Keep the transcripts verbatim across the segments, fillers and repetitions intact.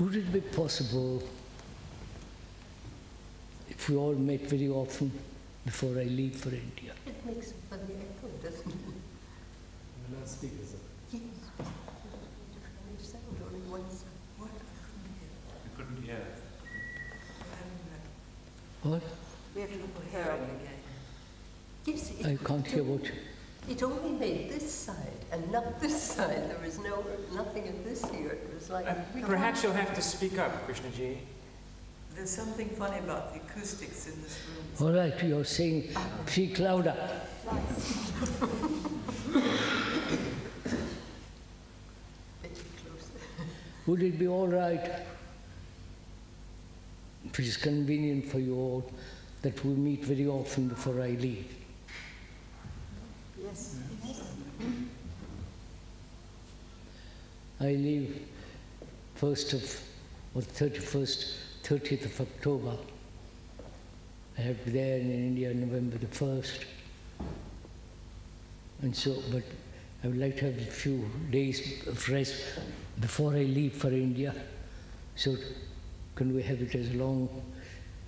Would it be possible if we all met very often before I leave for India? It makes a funny echo, doesn't it? The last speaker, sir. Yes. You couldn't hear. What? We have to look for her again. Yes, I can't hear what. It only made this side and not this side. There was no, nothing of this here. It was like... Uh, perhaps you'll have to speak up, Krishnaji. There's something funny about the acoustics in this room. All right, you're saying speak louder. Would it be all right, if it's convenient for you all, that we meet very often before I leave? Yes. I leave first of or thirty-first, thirtieth of October. I have been there in India November the first, and so. But I would like to have a few days of rest before I leave for India. So, can we have it as long,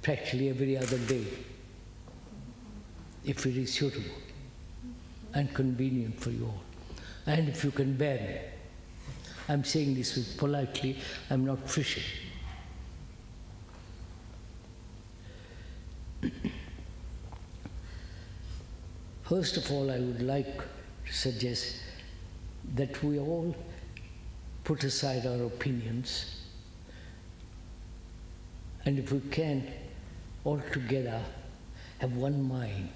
practically every other day, if it is suitable and convenient for you all, and if you can bear me. I'm saying this with politely, I'm not fishing. First of all, I would like to suggest that we all put aside our opinions, and if we can, all together have one mind.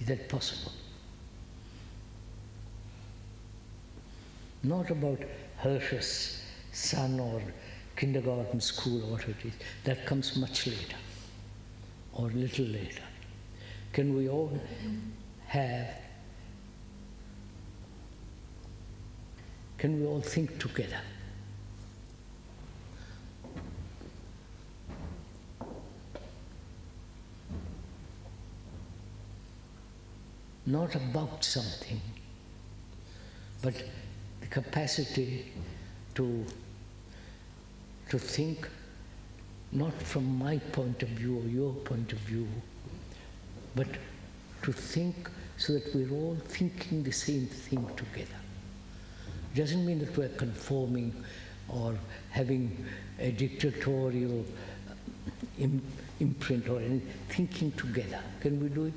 Is that possible? Not about Hirsch's son or kindergarten school or what it is. That comes much later or little later. Can we all have, can we all think together? Not about something, but the capacity to, to think not from my point of view or your point of view, but to think so that we're all thinking the same thing together. It doesn't mean that we're conforming or having a dictatorial imprint or anything, thinking together. Can we do it?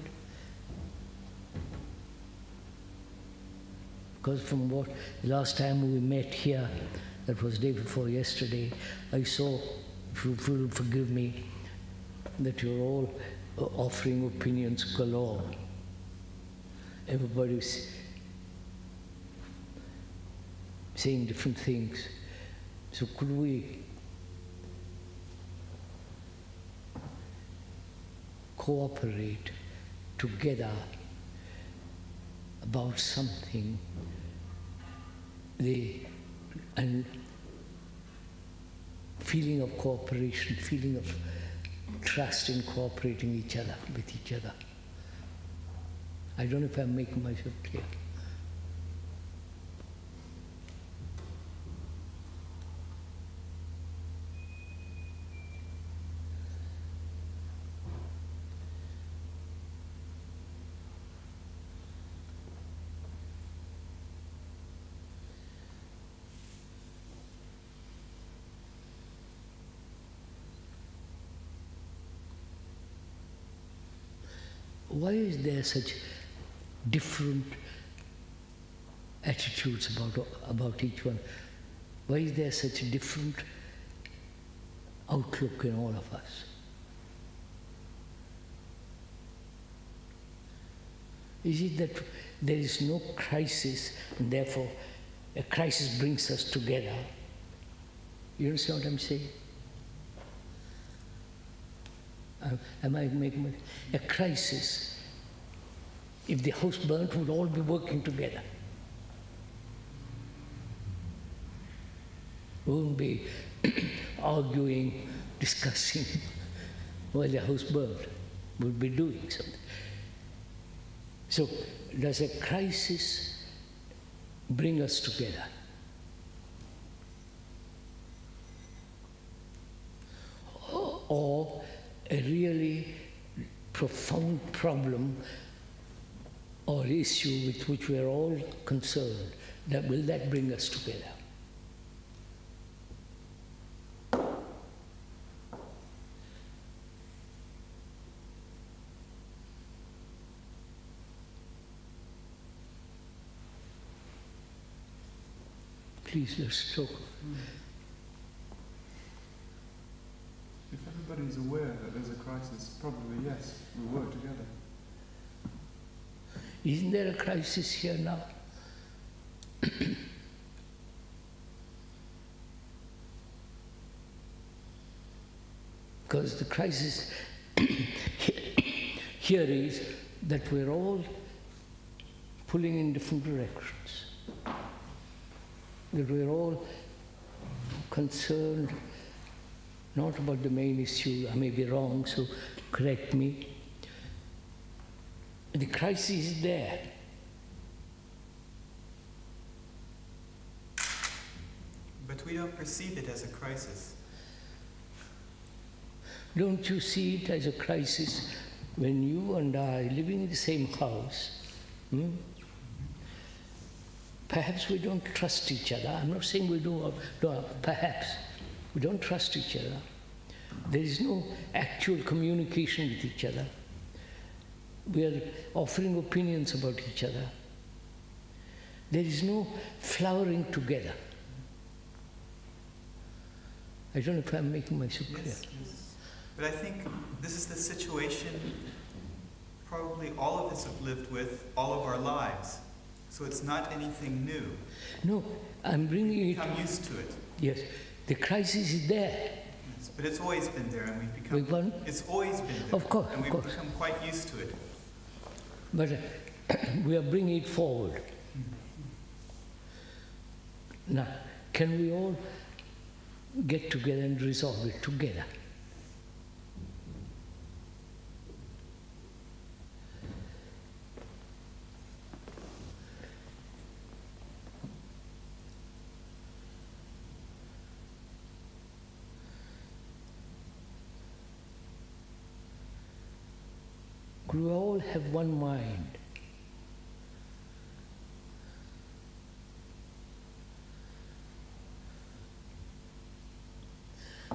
Because from what last time we met here, that was day before yesterday, I saw, if you will forgive me, that you're all offering opinions galore. Everybody's saying different things. So could we cooperate together about something, the and feeling of cooperation, feeling of trust in cooperating each other with each other. I don't know if I'm making myself clear. Why is there such different attitudes about, about each one? Why is there such a different outlook in all of us? Is it that there is no crisis and therefore a crisis brings us together? You understand what I'm saying? Am I making a crisis? If the house burnt, we'd all be working together. We wouldn't be arguing, discussing while the house burnt. We'd be doing something. So, does a crisis bring us together. Or a really profound problem or issue with which we are all concerned, that will that bring us together? Please, let's talk. Mm. If everybody's aware that there's a crisis, probably yes, we work together. Isn't there a crisis here now? Because the crisis here is that we're all pulling in different directions. That we're all concerned not about the main issue. I may be wrong, so correct me. The crisis is there. But we don't perceive it as a crisis. Don't you see it as a crisis when you and I living in the same house? Hmm? Perhaps we don't trust each other. I'm not saying we do, no, perhaps. We don't trust each other. There is no actual communication with each other. We are offering opinions about each other. There is no flowering together. I don't know if I'm making myself clear. Yes, yes. But I think this is the situation probably all of us have lived with all of our lives. So it's not anything new. No, I'm bringing it... Become used to it. Yes, the crisis is there. Yes, but it's always been there, and we've become... We've gone, it's always been there. Of course, And we've course. become quite used to it. But uh, we are bringing it forward. Mm-hmm. Now, can we all get together and resolve it together? We all have one mind.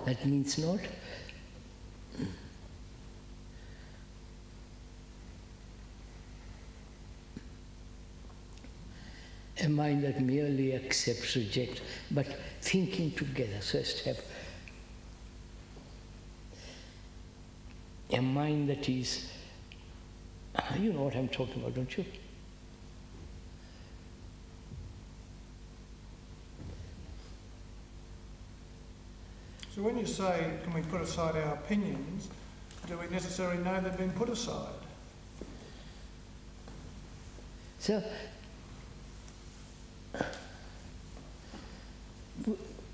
That means not a mind that merely accepts, rejects, but thinking together. So as to have a mind that is... You know what I'm talking about, don't you? So when you say, can we put aside our opinions, do we necessarily know they've been put aside? So,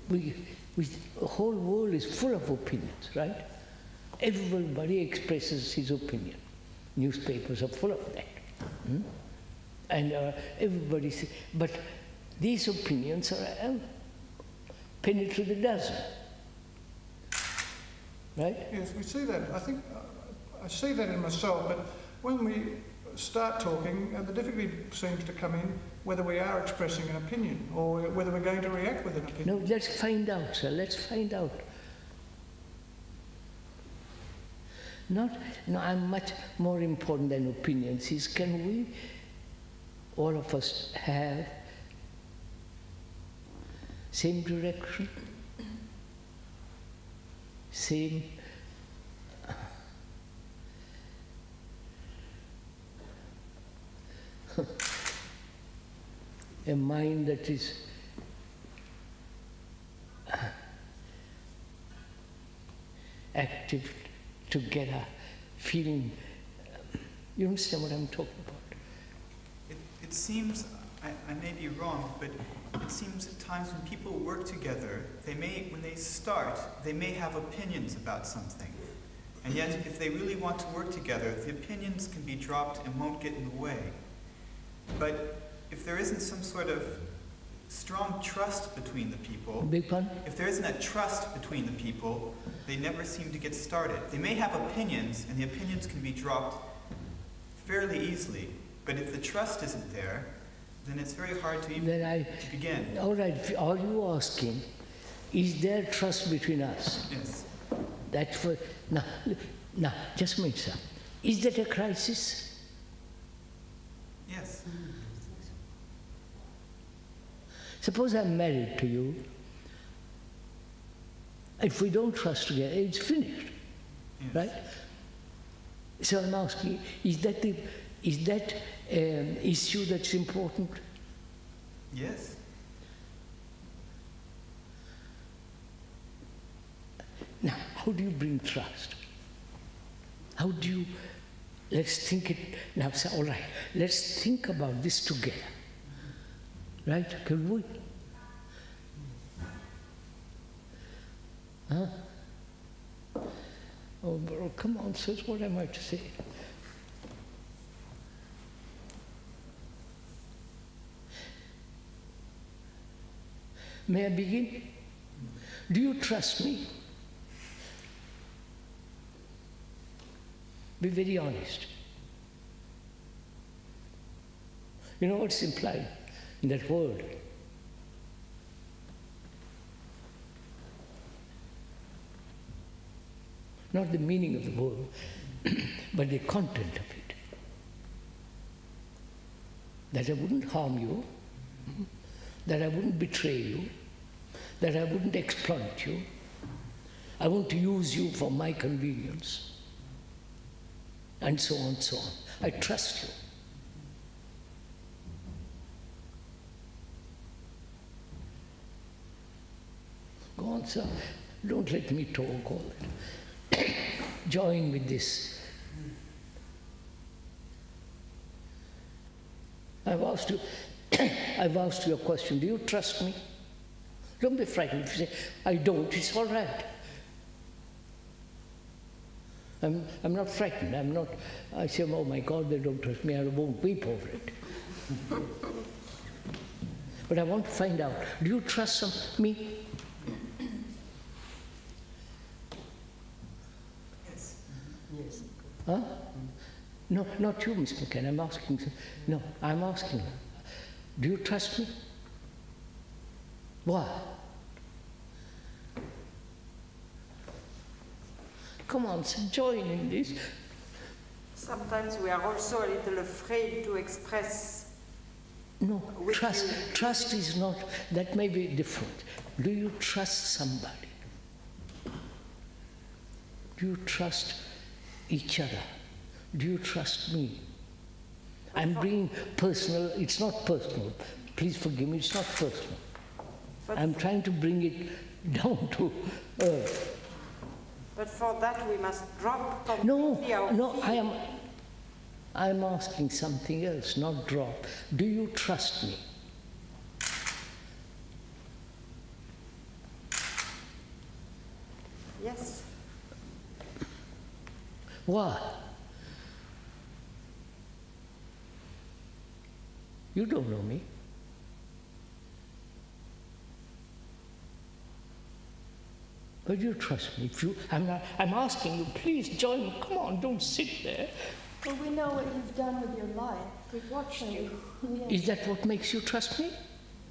we, we, the whole world is full of opinions, right? Everybody expresses his opinion. Newspapers are full of that. Hmm? And uh, everybody says, but these opinions are uh, penny to the dozen. Right? Yes, we see that. I think uh, I see that in myself, but when we start talking, uh, the difficulty seems to come in whether we are expressing an opinion or whether we're going to react with an opinion. No, let's find out, sir. Let's find out. Not, no, I'm much more important than opinions is, can we, all of us, have same direction, same a mind that is active, together, feeling... Um, you understand what I'm talking about? It, it seems, I, I may be wrong, but it seems at times when people work together, they may, when they start, they may have opinions about something. And yet, if they really want to work together, the opinions can be dropped and won't get in the way. But if there isn't some sort of strong trust between the people. Big pun? If there isn't a trust between the people, they never seem to get started. They may have opinions, and the opinions can be dropped fairly easily, but if the trust isn't there, then it's very hard to even then I, to begin. All right, all you asking, is there trust between us? Yes. That's for, now, now, just a minute, sir. Is that a crisis? Yes. Suppose I'm married to you. If we don't trust together, it's finished, yes. Right? So I'm asking, is that the, is that an issue that's important? Yes. Now, how do you bring trust? How do you, let's think it, now say, all right, let's think about this together. Right, can we? Huh? Oh, bro, come on, sis, what am I to say? May I begin? Do you trust me? Be very honest. You know what's implied in that word? Not the meaning of the word, but the content of it. That I wouldn't harm you, that I wouldn't betray you, that I wouldn't exploit you, I wouldn't use you for my convenience, and so on, so on. I trust you. Go on, sir. Don't let me talk all that. Join with this. I've asked you, I've asked you a question. Do you trust me? Don't be frightened. If you say, I don't, it's all right. I'm, I'm not frightened. I'm not, I say, oh my God, they don't trust me. I won't weep over it. But I want to find out, do you trust some, me? Yes. Yes. Huh? No, not you, Miss McKenna. I'm asking, no, I'm asking, do you trust me? Why? Come on, so join in this. Sometimes we are also a little afraid to express. No, trust, trust is not, that may be different. Do you trust somebody? Do you trust each other? Do you trust me? I'm being personal, it's not personal. Please forgive me, it's not personal. But I'm trying to bring it down to earth. But for that we must drop completely no, our No, no, I am, I am asking something else, not drop. Do you trust me? Yes. Why? You don't know me. But you trust me. If you, I'm, not, I'm asking you, please join me. Come on, don't sit there. Well, we know what you've done with your life. We've watched you. Yes. Is that what makes you trust me?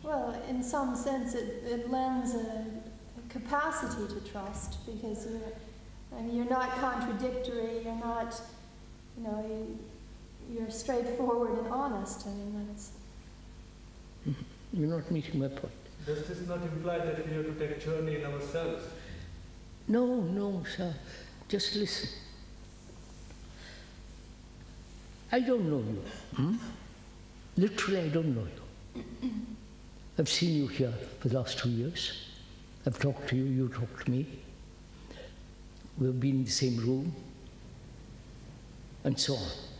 Well, in some sense, it, it lends a, a capacity to trust because you're, I mean, you're not contradictory. You're not, you know, you, you're straightforward and honest. I mean, that's. You're not meeting my point. Does this not imply that we have to take journey in ourselves? No, no, sir. Just listen. I don't know you. Hmm? Literally, I don't know you. I've seen you here for the last two years. I've talked to you, you talked to me. We've been in the same room, and so on.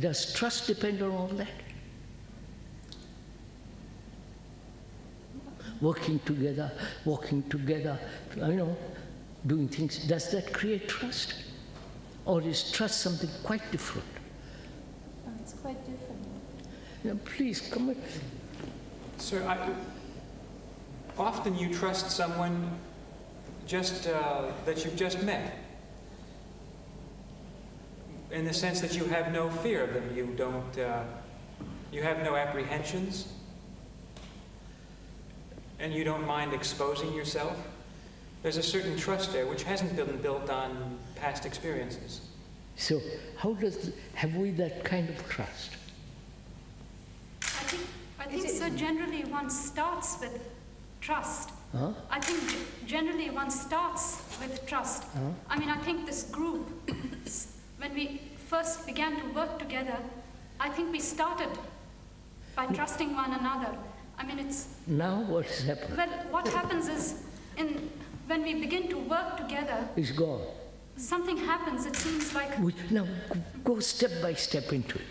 Does trust depend on all that? Working together, walking together, you know, doing things. Does that create trust? Or is trust something quite different? Oh, it's quite quite different. Now, please, come on. Sir, I, often you trust someone just uh, that you've just met, in the sense that you have no fear of them. You don't, uh, you have no apprehensions, and you don't mind exposing yourself. There's a certain trust there which hasn't been built on past experiences. So how does, have we that kind of trust? I think, I think so generally one starts with trust. Huh? I think generally one starts with trust. Huh? I mean, I think this group, when we first began to work together, I think we started by trusting one another. I mean, it's... Now what's happened? Well, what happens is, in, when we begin to work together... It's gone. Something happens, it seems like... We, now, go step by step into it.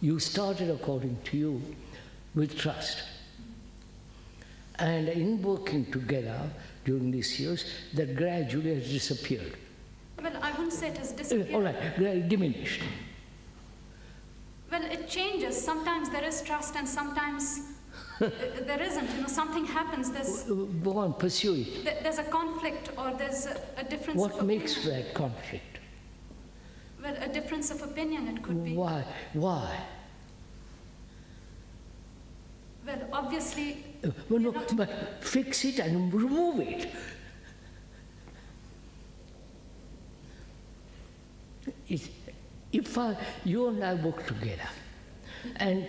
You started, according to you, with trust. And in working together during these years, that gradually has disappeared. Well, I wouldn't say it has disappeared. All right, diminished. Well, it changes. Sometimes there is trust and sometimes there isn't. You know, something happens. There's, go on, pursue it. Th there's a conflict or there's a, a difference what of opinion. What makes that conflict? Well, a difference of opinion, it could be. Why? Why? Well, obviously... Well, no, but fix it and remove it. It if I, you and I work together, and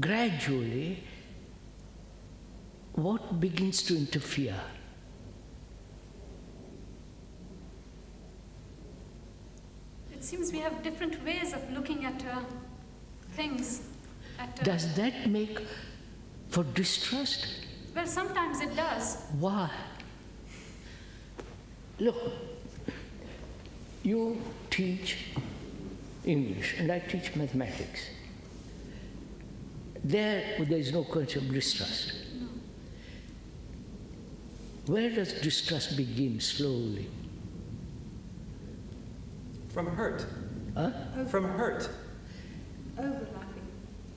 gradually, what begins to interfere? It seems we have different ways of looking at uh, things. At, uh, does that make for distrust? Well, sometimes it does. Why? Look, you teach English and I teach mathematics. There, there is no concept of distrust. No. Where does distrust begin slowly? From hurt. Huh? From hurt. Overlapping.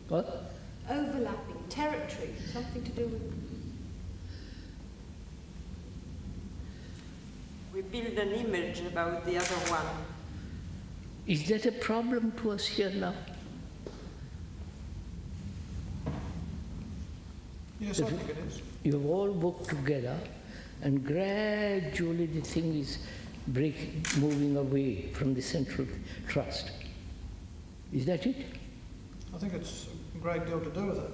What? Overlapping. Territory, something to do with... We build an image about the other one. Is that a problem to us here now? Yes, I think it is. You've all worked together and gradually the thing is breaking, moving away from the central trust. Is that it? I think it's a great deal to do with it.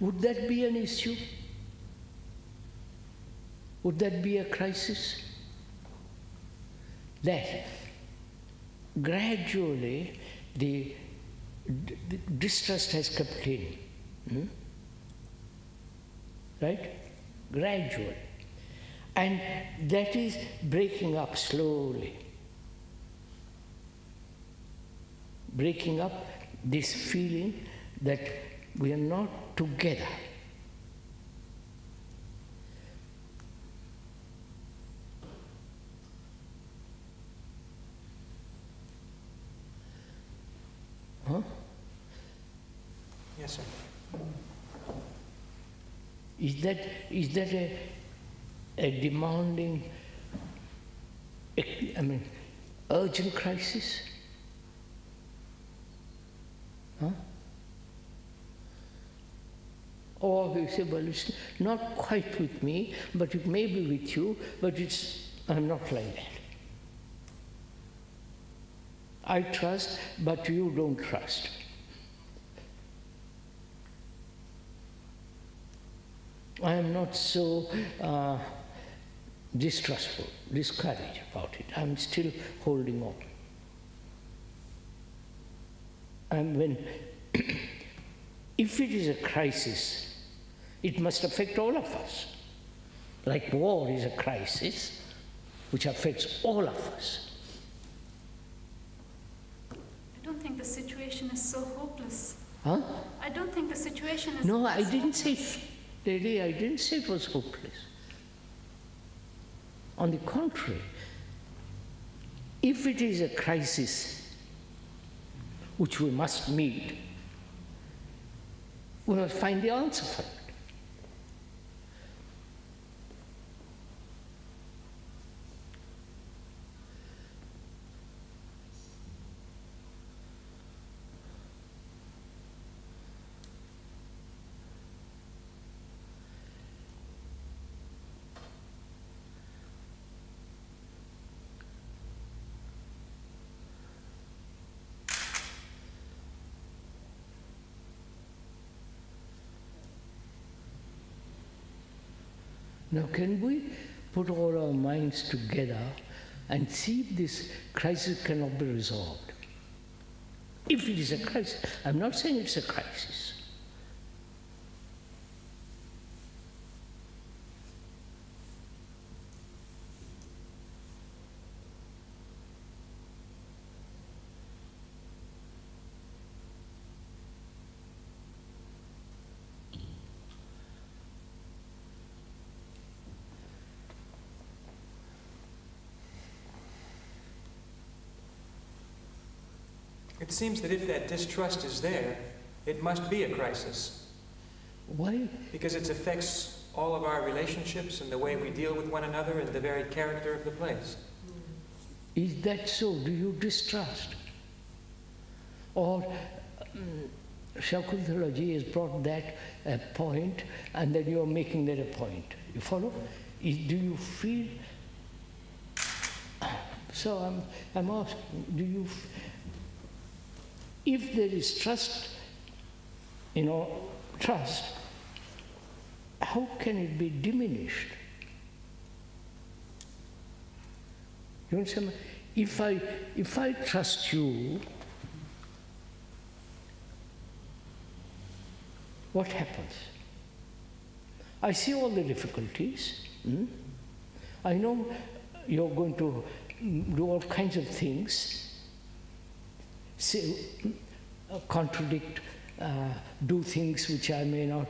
Would that be an issue? Would that be a crisis? That gradually the, the distrust has crept in, hmm? Right? Gradually. And that is breaking up slowly. Breaking up this feeling that we are not together. Huh? Yes, sir. Is that, is that a, a demanding, I mean, urgent crisis? Huh? Or you say, well, it's not quite with me, but it may be with you, but it's, I'm not like that. I trust, but you don't trust. I am not so uh, distrustful, discouraged about it. I'm still holding on. And when, if it is a crisis, it must affect all of us. like war is a crisis which affects all of us. I don't think the situation is so hopeless. Huh? I don't think the situation is No, I didn't hopeless. say, Lady, I didn't say it was hopeless. On the contrary, if it is a crisis which we must meet, we must find the answer for it. Now, can we put all our minds together and see if this crisis cannot be resolved? If it is a crisis, I'm not saying it's a crisis. It seems that if that distrust is there, it must be a crisis. Why? Because it affects all of our relationships and the way we deal with one another and the very character of the place. Is that so? Do you distrust? Or um, Shakuntalaji has brought that a point, and then you are making that a point. You follow? Is, do you feel? So I'm, I'm asking, do you? If there is trust, you know, trust, how can it be diminished? You understand? If I, if I trust you, what happens? I see all the difficulties. Hmm? I know you're going to do all kinds of things. Say, uh, contradict, uh, do things which I may not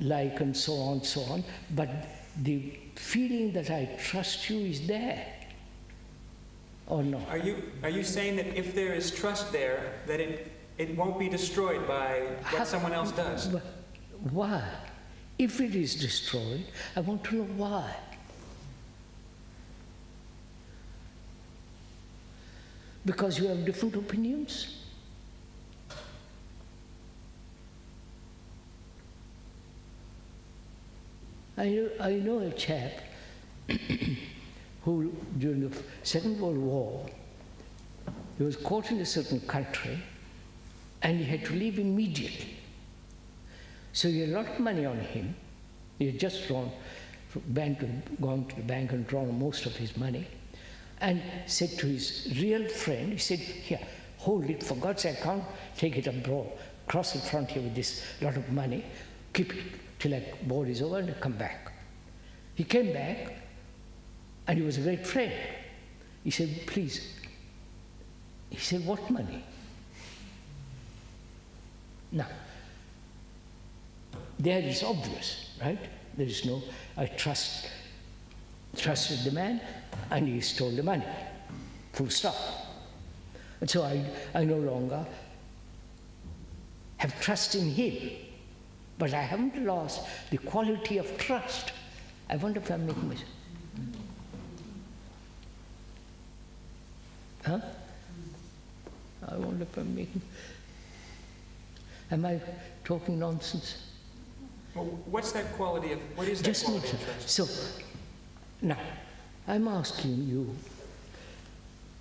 like, and so on, so on. But the feeling that I trust you is there, or not? Are you are you saying that if there is trust there, that it it won't be destroyed by what How, someone else does? Why? If it is destroyed, I want to know why. Because you have different opinions? I know, I know a chap who, during the Second World War, he was caught in a certain country and he had to leave immediately. So he had a lot of money on him. He had just drawn, gone to the bank and drawn most of his money. And said to his real friend, he said, here, hold it, for God's sake, I can't take it abroad, cross the frontier with this lot of money, keep it till the war is over and I come back. He came back and he was a great friend. He said, please. He said, what money? Now, there it's obvious, right? There is no, I trust, trusted the man, and he stole the money, full stop. And so I, I no longer have trust in him, but I haven't lost the quality of trust. I wonder if I'm making myself. Huh? I wonder if I'm making. Am I talking nonsense? Well, what's that quality of, what is that Just quality of trust? So, now, I'm asking you,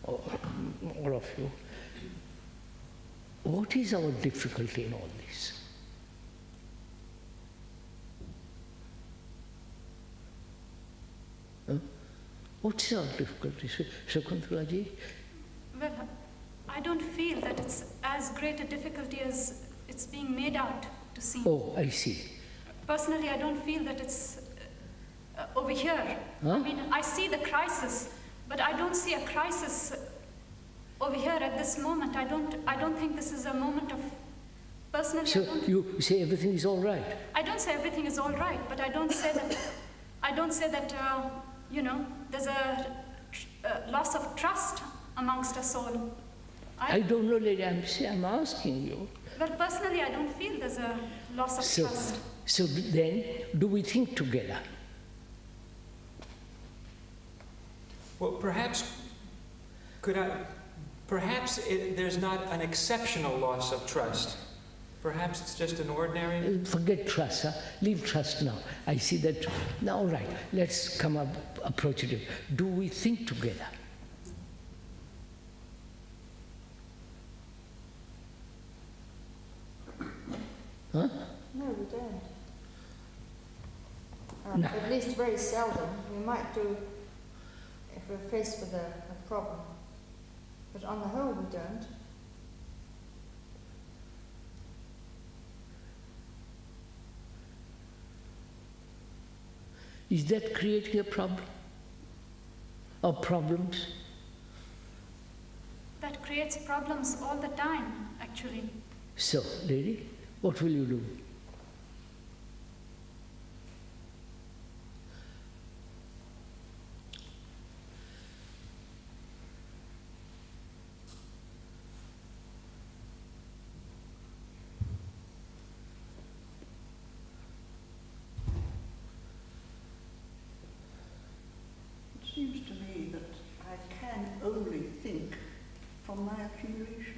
all of you, what is our difficulty in all this? Huh? What is our difficulty, Shakuntalaji? Well, I don't feel that it's as great a difficulty as it's being made out to seem. Oh, I see. Personally, I don't feel that it's uh, over here. Huh? I mean, I see the crisis, but I don't see a crisis over here at this moment. I don't, I don't think this is a moment of personal... So you say everything is all right? I don't say everything is all right, but I don't say that, I don't say that, uh, you know, there's a, a loss of trust amongst us all. I, I don't know, lady, I'm, I'm asking you. Well, personally, I don't feel there's a loss of so, trust. So then, do we think together? Well, perhaps, could I, perhaps it, there's not an exceptional loss of trust. Perhaps it's just an ordinary... Forget trust, huh? Leave trust now. I see that. Now, all right, let's come up, approach it. Do we think together? Huh? No, we don't. Um, no. At least very seldom. We might do if we're faced with a, a problem. But on the whole, we don't. Is that creating a problem? Or problems? That creates problems all the time, actually. So, lady? What will you do? It seems to me that I can only think from my accumulation.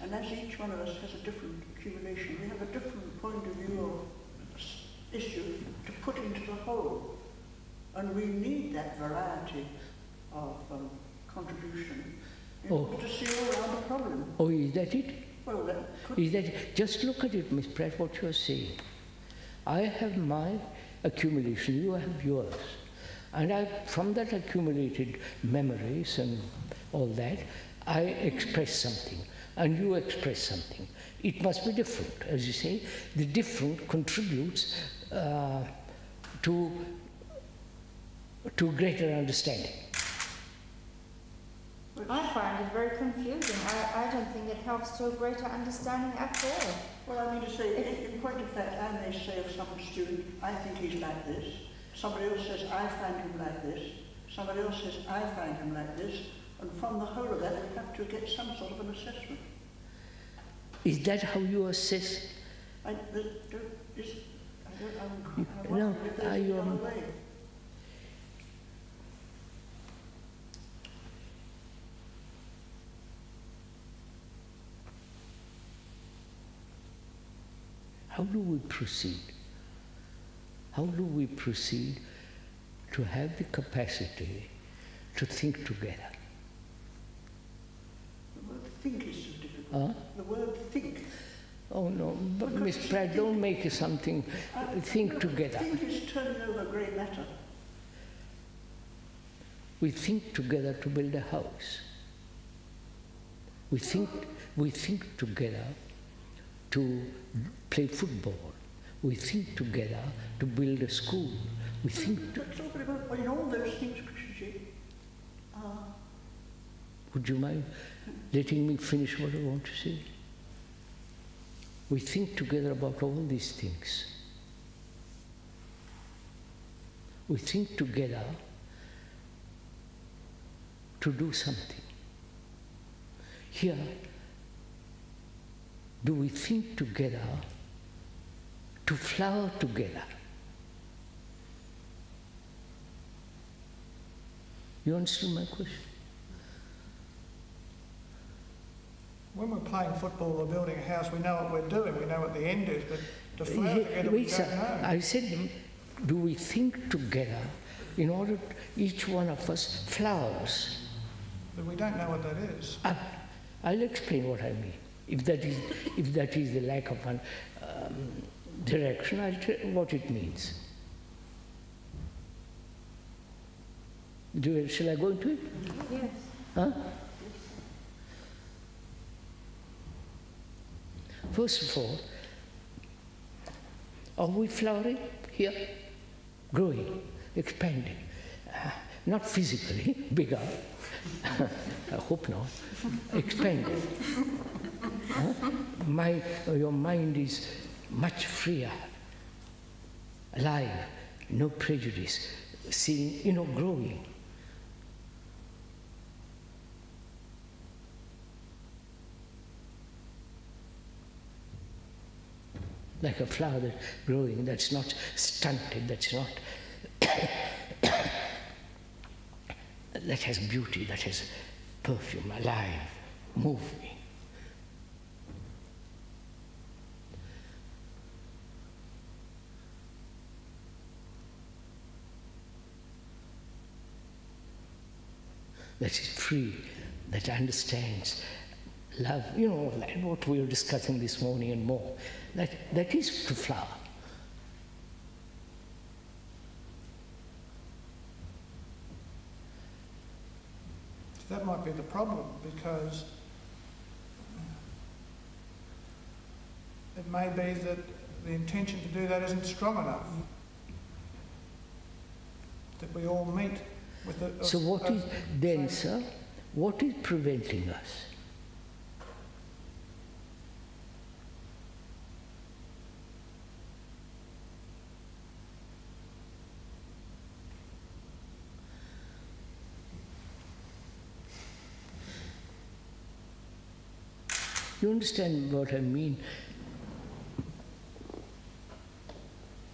And as each one of us has a different accumulation, we have a different point of view of issue to put into the whole. And we need that variety of um, contribution in oh. order to see all around the problem. Oh, is that it? Well, that is that it? Just look at it, Miss Pratt, what you are saying. I have my accumulation, you have yours. And I, from that accumulated memories and all that, I express something. And you express something. It must be different, as you say. The different contributes uh, to, to greater understanding. I find it very confusing. I, I don't think it helps to a greater understanding at all. Well, I mean to say, if, in point of fact, I may say of some student, I think he's like this. Somebody else says, I find him like this. Somebody else says, I find him like this. And from the whole of that, we have to get some sort of an assessment. Is that how you assess? I, I don't, is, I don't, I'm, I no, I um, How do we proceed? How do we proceed to have the capacity to think together? Think is so difficult. Huh? The word think. Oh no, but Miss Pratt, don't make something, uh, think no, together. Think is turning over grey matter. We think together to build a house. We think, we think together to play football. We think together to build a school. We think together. Well, in all those things, uh, would you mind letting me finish what I want to say? We think together about all these things. We think together to do something. Here, do we think together to flower together? You understand my question? When we're playing football or building a house, we know what we're doing, we know what the end is, but to flower together, we don't know. I said, do we think together in order to each one of us flowers? But we don't know what that is. Uh, I'll explain what I mean. If that is, if that is the lack of an, um, direction, I'll tell you what it means. Do, shall I go into it? Yes. Huh? First of all, are we flowering here? growing, expanding, uh, not physically, bigger, I hope not, expanding. Huh? My, your mind is much freer, alive, no prejudice, seeing, you know, growing. Like a flower that's growing, that's not stunted, that's not, that has beauty, that has perfume, alive, moving. That is free, that understands love, you know, like what we were discussing this morning and more. That, that is the flower. That might be the problem, because it may be that the intention to do that isn't strong enough, that we all meet with a... So what is then, sir, what is preventing us? You understand what I mean?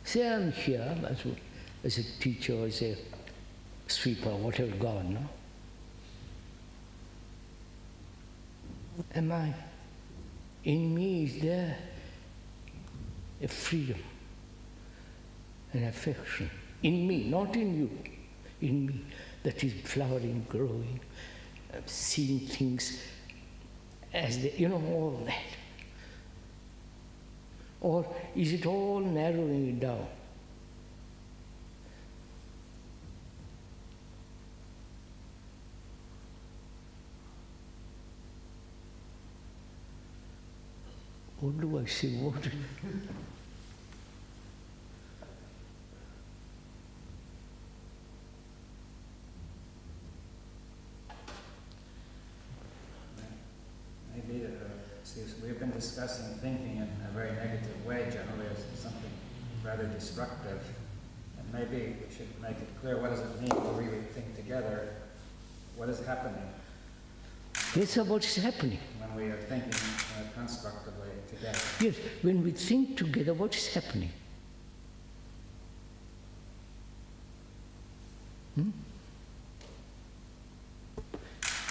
Say I'm here as a, as a teacher, as a sweeper, whatever, God, no? Am I? In me is there a freedom, an affection. In me, not in you. In me, that is flowering, growing, seeing things as the, you know, all that. Or is it all narrowing it down? What do I say? What? We've been discussing thinking in a very negative way, generally as something rather destructive, and maybe we should make it clear, what does it mean to really think together? What is happening? Yes, sir, what is happening? When we are thinking uh, constructively together. Yes, when we think together, what is happening? Hmm?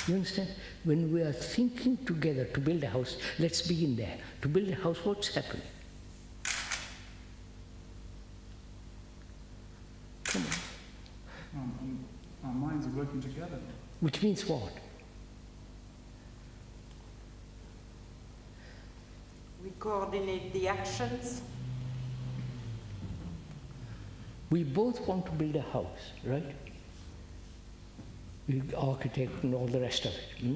You understand? When we are thinking together to build a house, let's begin there. To build a house, what's happening? Come on. Um, our minds are working together. Which means what? We coordinate the actions. We both want to build a house, right? Architect and all the rest of it. Hmm?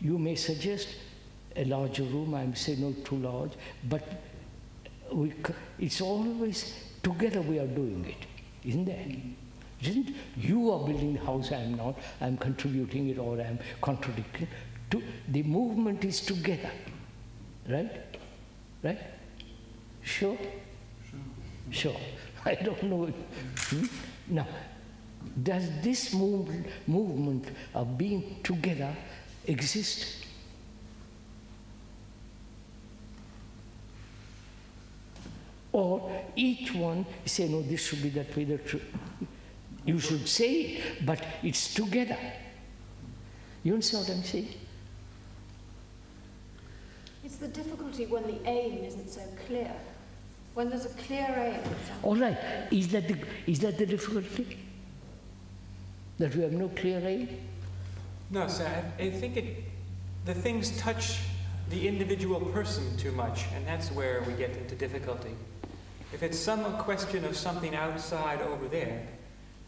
You may suggest a larger room, I may say no, too large, but we, it's always together we are doing it, isn't there? It isn't you are building the house, I am not, I am contributing it or I am contradicting. To, the movement is together, right? Right? Sure? Sure. Sure. I don't know it. Hmm? Now, does this move, movement of being together exist? Or each one say, no, this should be that way, that should. You should say it, but it's together. You understand what I'm saying? It's the difficulty when the aim isn't so clear. When there's a clear aim. All right. Is that the, is that the difficulty? That we have no clear aim? No, sir. I, I think it, the things touch the individual person too much, and that's where we get into difficulty. If it's some question of something outside over there,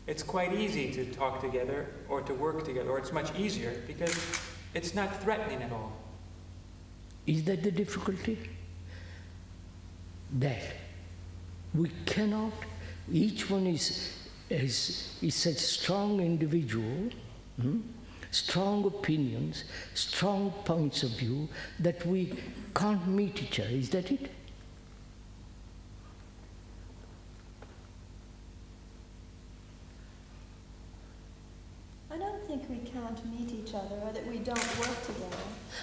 it's quite easy to talk together or to work together, or it's much easier because it's not threatening at all. Is that the difficulty? That We cannot, each one is, is, is such strong individual, hmm? strong opinions, strong points of view, that we can't meet each other. Is that it? I don't think we can't meet each other, or that we don't work together.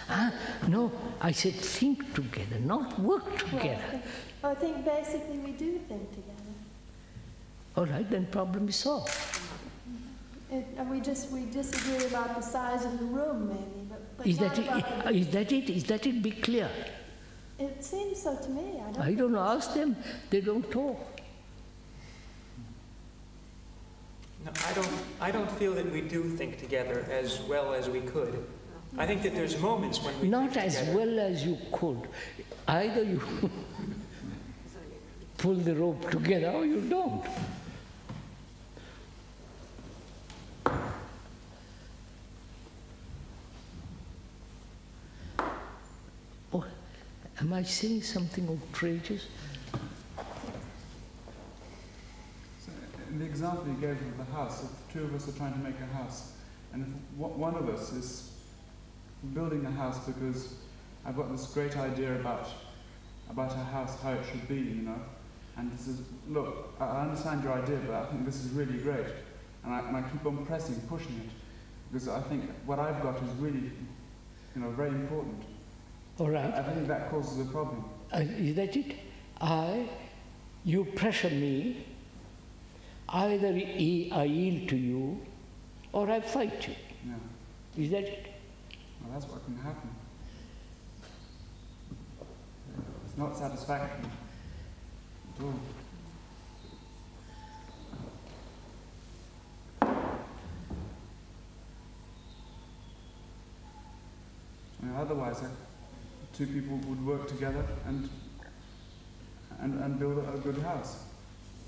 Ah, no, I said think together, not work together. Well, I, think, I think basically we do think together. All right, then problem is solved. It, we just we disagree about the size of the room, maybe. But, but is that it? Is that it? Is that it? Be clear. It seems so to me. I don't. I don't know. Ask them. They don't talk. No, I don't, I don't feel that we do think together as well as we could. I think that there's moments when we Not think as together. well as you could. Either you pull the rope together or you don't. Oh, am I saying something outrageous? The example you gave of the house, if two of us are trying to make a house, and if one of us is building a house because I've got this great idea about about a house, how it should be, you know, and this is, look, I understand your idea, but I think this is really great, and I, and I keep on pressing, pushing it, because I think what I've got is really, you know, very important. All right. I think that causes a problem. Uh, is that it? I, you pressure me. Either I yield to you, or I fight you. Yeah. Is that it? Well, that's what can happen. It's not satisfactory at all. You know, otherwise, uh, two people would work together and and, and build a, a good house.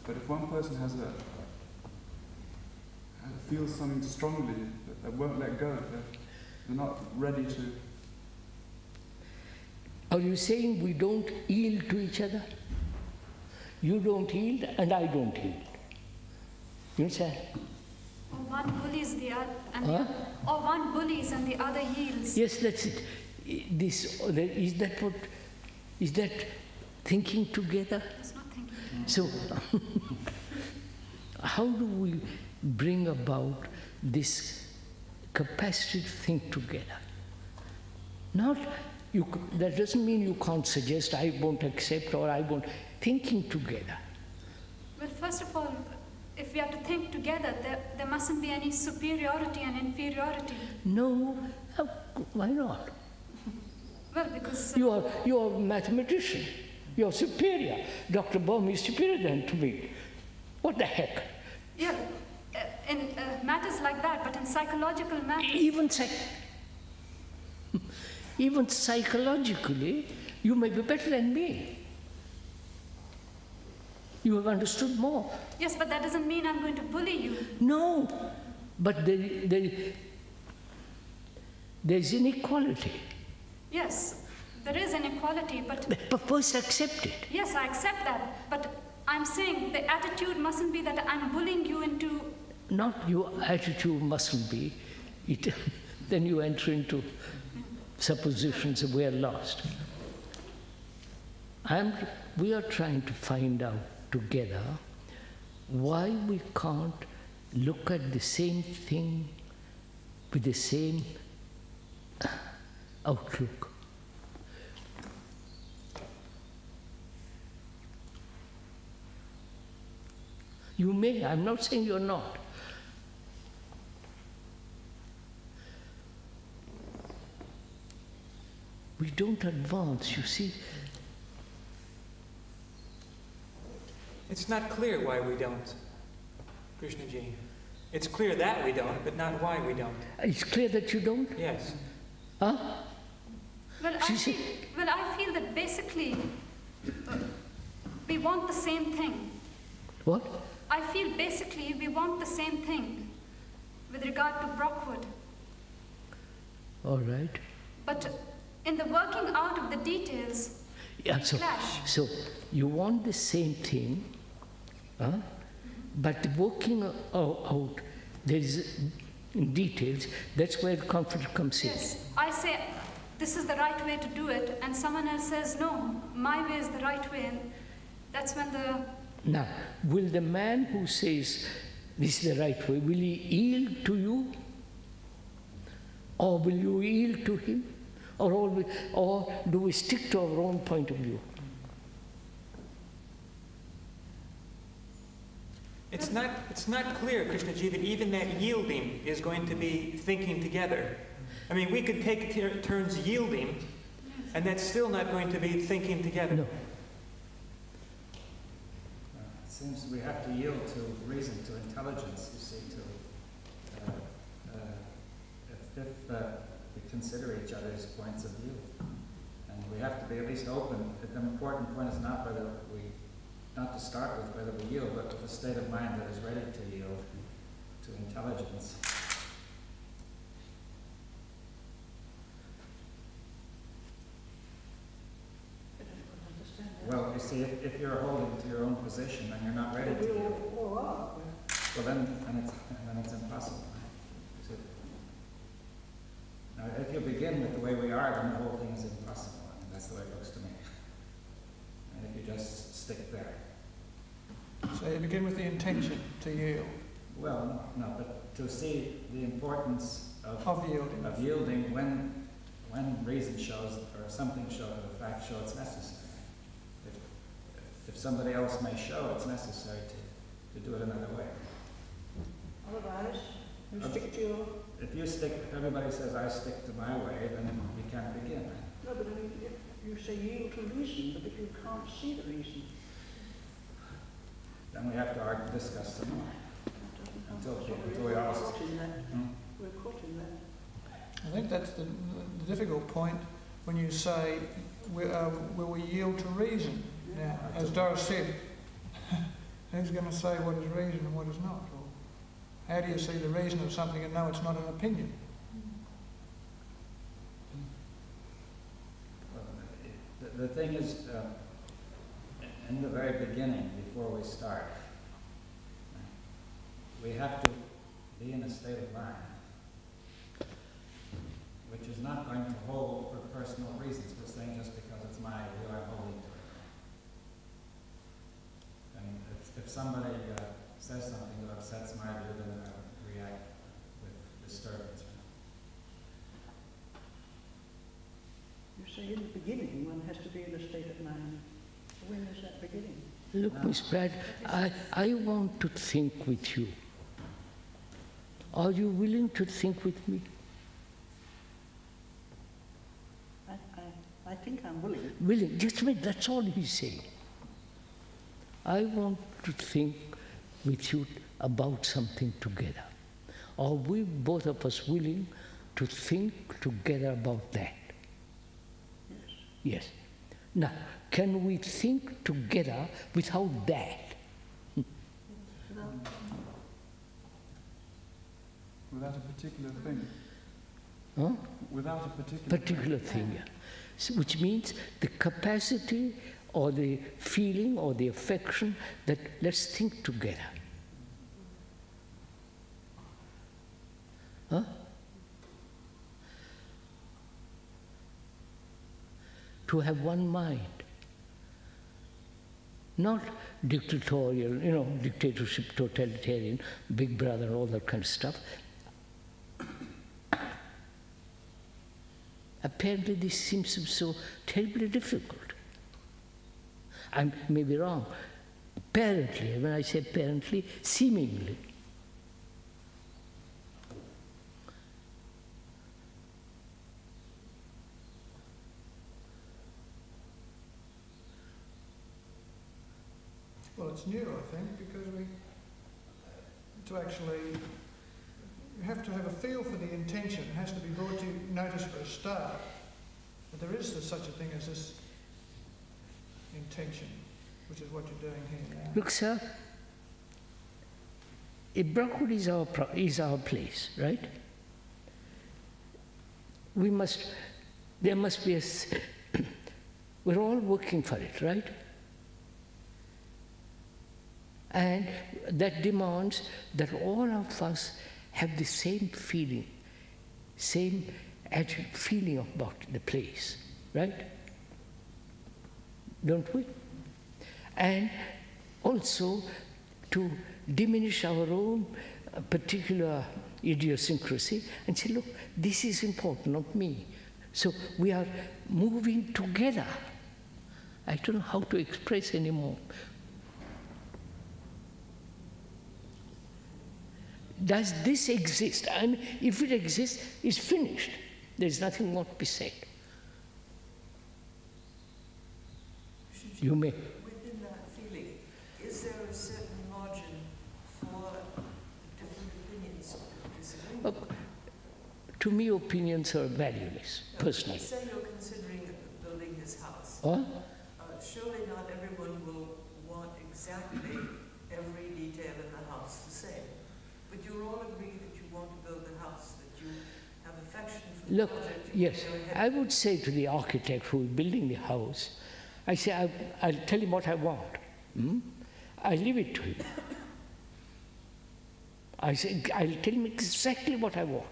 But if one person has a feels something strongly, that they won't let go, they're, they're not ready to. Are you saying we don't yield to each other? You don't yield and I don't yield. You understand? Or one bullies the other, and huh? the, or one bullies and the other yields. Yes, that's it. This is that what is that thinking together? It's not thinking. So how do we bring about this capacity to think together? Not, you, that doesn't mean you can't suggest, I won't accept or I won't, thinking together. Well, first of all, if we have to think together, there, there mustn't be any superiority and inferiority. No, why not? Well, because... Uh, you are, you are a mathematician, you are superior. Doctor Bohm is superior than to me. What the heck? Yeah. In uh, matters like that, but in psychological matters... Even, psych even psychologically, you may be better than me. You have understood more. Yes, but that doesn't mean I'm going to bully you. No, but there, there, there's inequality. Yes, there is inequality, but... But first accept it. Yes, I accept that, but I'm saying the attitude mustn't be that I'm bullying you into... Not your attitude mustn't be, it, then you enter into suppositions that we are lost. I'm, we are trying to find out together why we can't look at the same thing with the same outlook. You may, I'm not saying you're not. We don't advance, you see. It's not clear why we don't, Krishnaji. It's clear that we don't, but not why we don't. It's clear that you don't? Yes. Huh? Well, I feel, well, I feel that basically uh, we want the same thing. What? I feel basically we want the same thing with regard to Brockwood. All right. But in the working out of the details... Yeah, so, so you want the same thing, huh? But working out, there is details, that's where comfort comes in. Yes, I say, this is the right way to do it, and someone else says, no, my way is the right way, and that's when the... Now, will the man who says, this is the right way, will he yield to you? Or will you yield to him? Or, always, or do we stick to our own point of view? It's not, it's not clear, Krishnaji, that even that yielding is going to be thinking together. I mean, we could take turns yielding, and that's still not going to be thinking together. No. It seems we have to yield to reason, to intelligence, you see, to, uh, uh, if, if uh, we consider each other's points of view. And we have to be at least open. The important point is not whether we not to start with whether we yield, but with a state of mind that is ready to yield to intelligence. Well, you see, if, if you're holding to your own position and you're not ready to yield, well, then, then, it's, then it's impossible. So, now, if you begin with the way we are, then the whole thing is impossible. I mean, that's the way it looks to me. And if you just stick there. So you begin with the intention to yield. Well, no, but to see the importance of, of yielding, of yielding when, when reason shows, or something shows, or the fact shows it's necessary. If, if somebody else may show it's necessary to, to do it another way. Otherwise, you stick to your... If you stick, if everybody says, I stick to my way, then you can't begin. No, but I mean, if you say yield to reason, but if you can't see the reason, then we have to argue, discuss some more. Until, until we all... Hmm? We're caught in that. I think that's the, the difficult point when you say, we, uh, will we yield to reason? Yeah. Now, as Doris said, who's going to say what is reason and what is not? Or how do you see the reason of something and know it's not an opinion? The thing is, uh, in the very beginning, before we start, we have to be in a state of mind which is not going to hold for personal reasons, for saying just because it's my idea, I'm holding to it. And if, if somebody uh, says something that upsets my view, then I react with disturbance. You say in the beginning one has to be in a state of mind. When is that beginning? Look, no. Miss Pratt, I, I want to think with you. Are you willing to think with me? I, I, I think I'm willing. Willing, just a minute, that's all he's saying. I want to think with you about something together. Are we, both of us, willing to think together about that? Yes. Now, can we think together without that? Without a particular thing. Huh? Without a particular, particular thing. thing yeah. So, which means the capacity or the feeling or the affection that let's think together. Huh? To have one mind, not dictatorial, you know, dictatorship, totalitarian, big brother, all that kind of stuff. Apparently this seems so terribly difficult. I may be wrong. Apparently, when I say apparently, seemingly. Well, it's new, I think, because we, to actually, you have to have a feel for the intention. It has to be brought to notice for a start. But there is this, such a thing as this intention, which is what you're doing here now. Look, sir, if Brockwood is our, pro is our place, right? We must, there must be a We're all working for it, right? And that demands that all of us have the same feeling, same feeling about the place, right? Don't we? And also to diminish our own particular idiosyncrasy and say, look, this is important, not me. So we are moving together. I don't know how to express anymore. Does this exist? I mean, if it exists, it's finished. There's nothing more to be said. You may. Within that feeling, is there a certain margin for different opinions or disagreement? Okay. To me, opinions are valueless, no, personally. Say you're considering building this house. Huh? Uh, surely not everyone will want exactly every detail in the house the same. But you'll all agree that you want to build the house, that you have affection for Look, the project. Look, yes, I would say to the architect who is building the house, I say, I, I'll tell him what I want. Hmm? I leave it to him. I say, I'll tell him exactly what I want.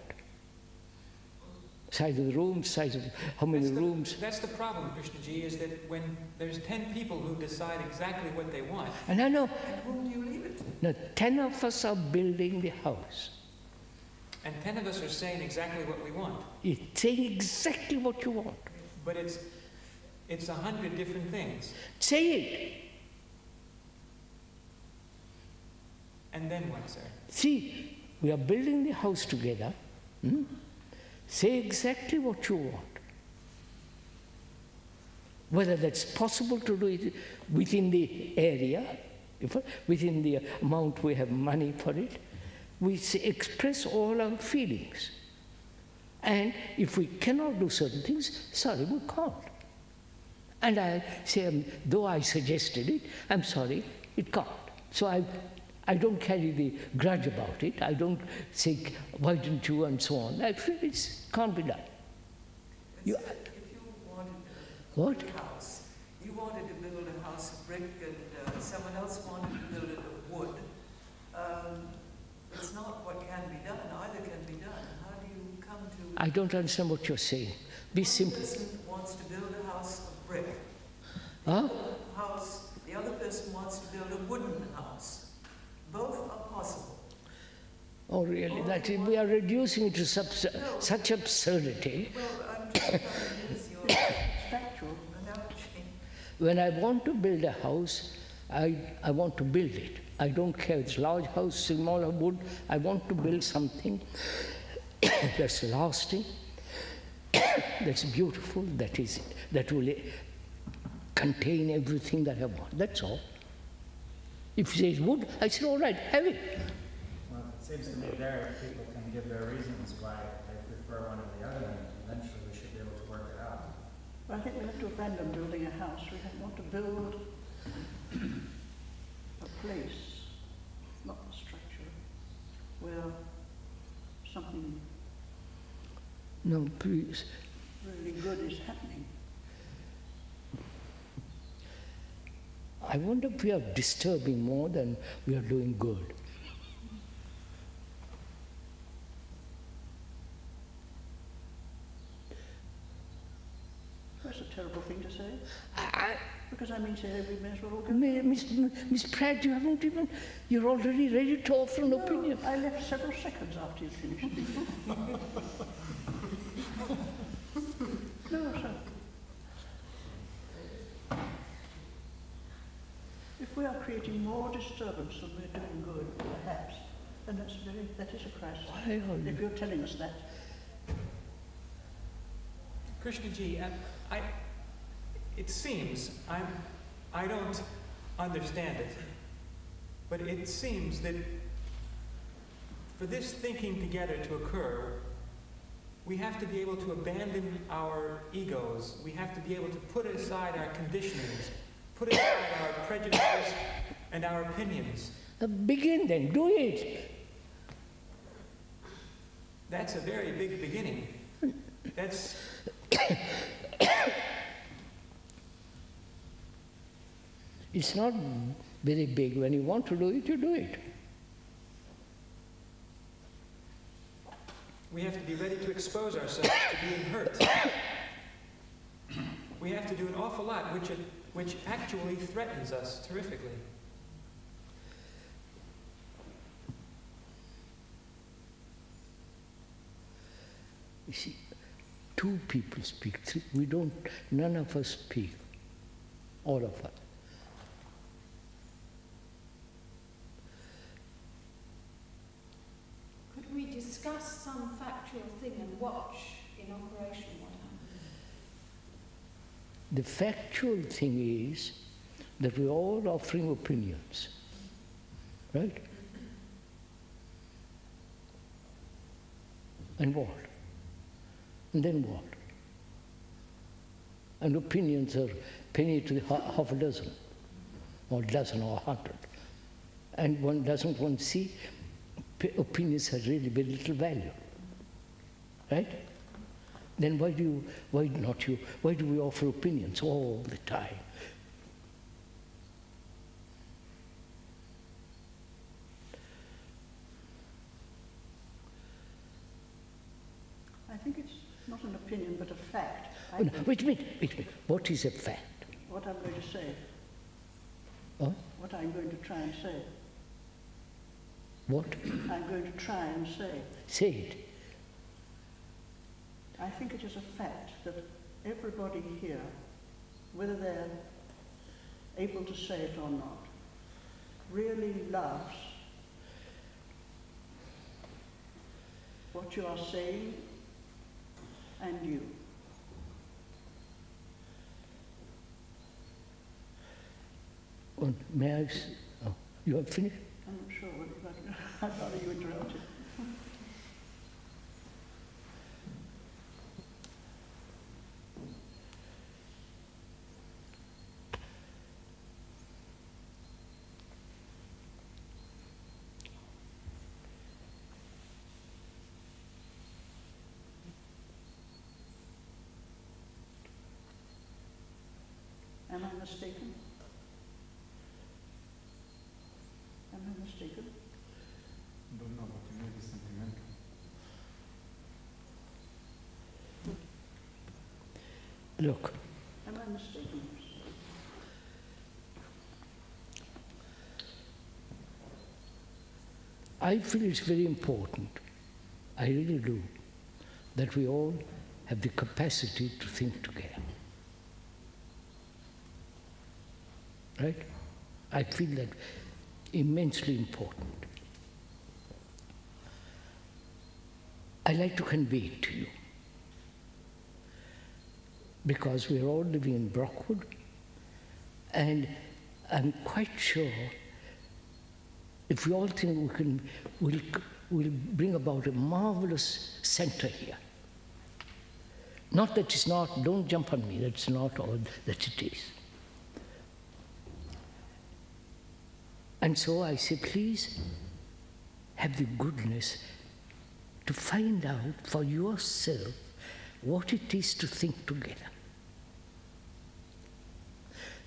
Size of the room, size of how many that's the, rooms. That's the problem, Krishnaji, is that when there's ten people who decide exactly what they want. And I know. And whom do you leave it to? No, ten of us are building the house. And ten of us are saying exactly what we want. It's saying exactly what you want. But it's it's a hundred different things. Say it. And then what, sir? See, we are building the house together. Hmm? Say exactly what you want. Whether that's possible to do it within the area, within the amount we have money for it, we express all our feelings. And if we cannot do certain things, sorry, we can't. And I say, though I suggested it, I'm sorry, it can't. So I, I don't carry the grudge about it. I don't say, why didn't you, and so on. I feel it can't be done. You, if you wanted to build what? a house, you wanted to build a house of brick and uh, someone else wanted to build it of wood, um, it's not what can be done. Either can be done. How do you come to... I don't understand what you're saying. Be simple. One person wants to build a house of brick. Huh? The, house, the other person wants to build a wooden house. Both are possible. Oh, really? Or that is, we are reducing it to subs no. such absurdity. Well, I'm your factual analogy. When I want to build a house, I, I want to build it. I don't care if it's large house, small or wood. I want to build something that's lasting, that's beautiful, that is it, that will contain everything that I want. That's all. If he says wood, I said, all right, have it. Well, it seems to me there people can give their reasons why they prefer one or the other, and eventually we should be able to work it out. Well, I think we have to abandon building a house. We want to build a place, not a structure, where something no, please. really good is happening. I wonder if we are disturbing more than we are doing good. That's a terrible thing to say. I, because I mean, say every minute we're all going. Miss Pratt, you haven't even, you're already ready to offer an no, opinion. I left several seconds after you finished. No, sir. If we are creating more disturbance than we're doing good, perhaps, then that's very, that is a crisis, if you're telling us that. Krishnaji, I, I, it seems, I'm, I don't understand it, but it seems that for this thinking together to occur, we have to be able to abandon our egos, we have to be able to put aside our conditionings, put aside our prejudices and our opinions. Uh, begin then, do it. That's a very big beginning. That's It's not very big. When you want to do it, you do it. We have to be ready to expose ourselves to being hurt. We have to do an awful lot, which, which actually threatens us terrifically. You see, two people speak. Three. We don't, none of us speak. All of us. Could we discuss some factual thing and watch in operation what happens? The factual thing is that we're all offering opinions, right? And what? And then what? And opinions are penny to the half a dozen, or dozen, or a hundred. And one doesn't want to see opinions have really very little value, right? Then why do you, why not you, why do we offer opinions all the time? I think it's not an opinion, but a fact. Oh, no. Wait a minute, wait a minute. What is a fact? What I'm going to say. Huh? What I'm going to try and say. What? I'm going to try and say. Say it. I think it is a fact that everybody here, whether they're able to say it or not, really loves what you are saying and you. Oh, may I? Oh, you have finished? I'm not sure what you're talking about. I'd rather you interrupted. Am I mistaken? Am I mistaken? I don't know, but you may be sentimental. Look. Am I mistaken? I feel it's very important, I really do, that we all have the capacity to think together. Right? I feel that immensely important. I like to convey it to you because we're all living in Brockwood, and I'm quite sure if we all think we can, we'll, we'll bring about a marvelous center here. Not that it's not, don't jump on me, that's not all that it is. And so I say, please have the goodness to find out for yourself what it is to think together.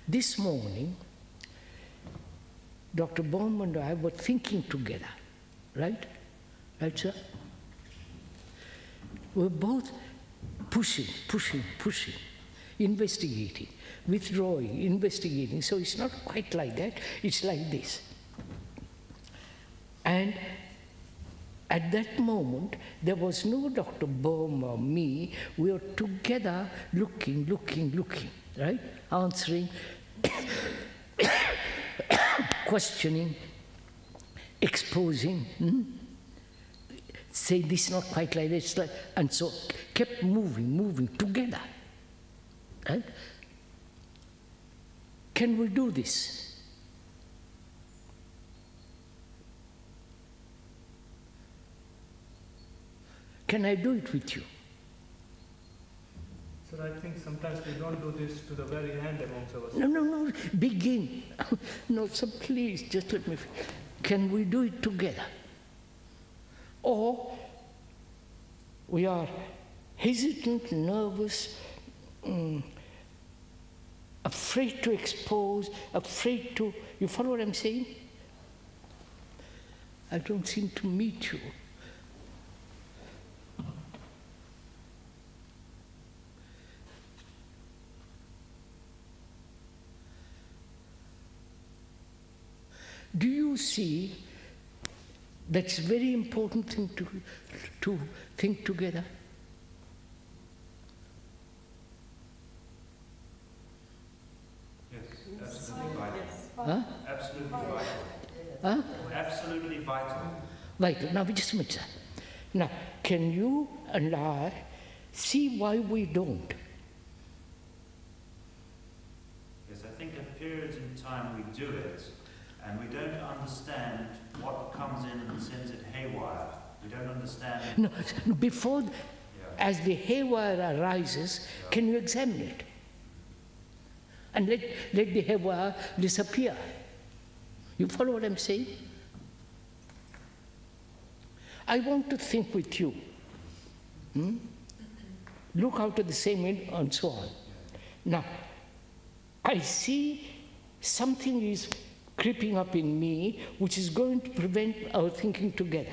This morning, Doctor Bohm and I were thinking together, right? Right, sir? We were both pushing, pushing, pushing, investigating, withdrawing, investigating. So it's not quite like that, it's like this. And at that moment, there was no Doctor Bohm or me. We were together looking, looking, looking, right? Answering, questioning, exposing. Hmm? Say this, not quite like this. Like, and so kept moving, moving together. Right? Can we do this? Can I do it with you? Sir, I think sometimes we don't do this to the very end amongst ourselves. No, no, no, begin. No, sir, please, just let me. Can we do it together? Or we are hesitant, nervous, um, afraid to expose, afraid to... You follow what I'm saying? I don't seem to meet you. Do you see? That's a very important thing to, to think together. Yes, absolutely vital. Huh? Absolutely vital. Huh? Absolutely vital. Vital. Now, just a minute, sir. Now, can you and I see why we don't? Yes, I think at periods in time we do it, and we don't understand what comes in and sends it haywire. We don't understand. No, before, the, yeah. as the haywire arises, yeah. can you examine it? And let, let the haywire disappear. You follow what I'm saying? I want to think with you. Hmm? Look out at the same end and so on. Now, I see something is creeping up in me, which is going to prevent our thinking together.